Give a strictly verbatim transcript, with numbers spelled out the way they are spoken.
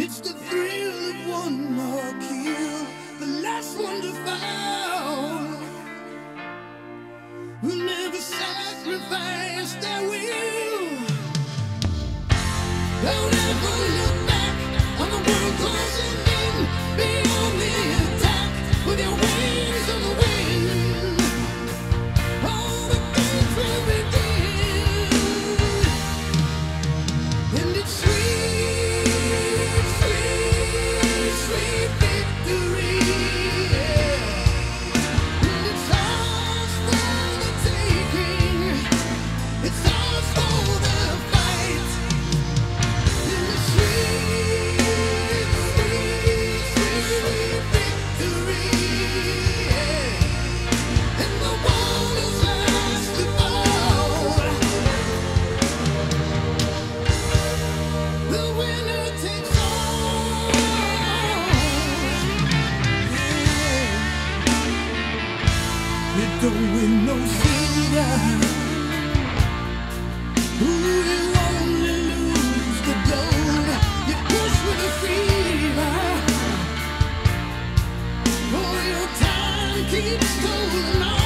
It's the thrill of one more kill, the last one to fall. We'll never sacrifice their will. Don't ever look back on the world closing in. Be on the attack with your wings on the wind. All the good will begin. And it's sweet. Don't win no silver. Ooh, you only lose the gold. You push with a fever. Oh, your time keeps going on.